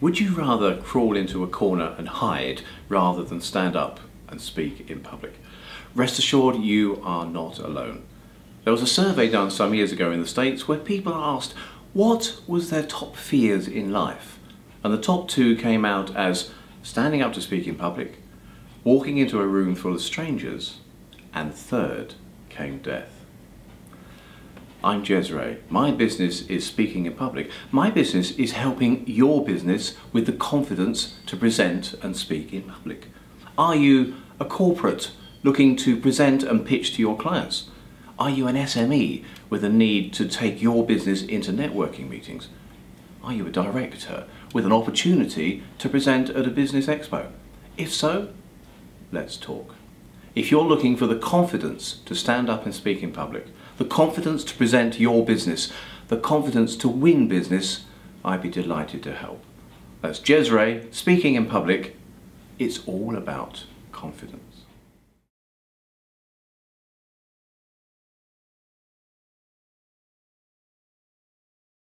Would you rather crawl into a corner and hide rather than stand up and speak in public? Rest assured, you are not alone. There was a survey done some years ago in the States where people asked what was their top fears in life, and the top two came out as standing up to speak in public, walking into a room full of strangers, and third came death. I'm Ges Ray. My business is speaking in public. My business is helping your business with the confidence to present and speak in public. Are you a corporate looking to present and pitch to your clients? Are you an SME with a need to take your business into networking meetings? Are you a director with an opportunity to present at a business expo? If so, let's talk. If you're looking for the confidence to stand up and speak in public, the confidence to present your business, the confidence to win business, I'd be delighted to help. That's Ges Ray, speaking in public. It's all about confidence.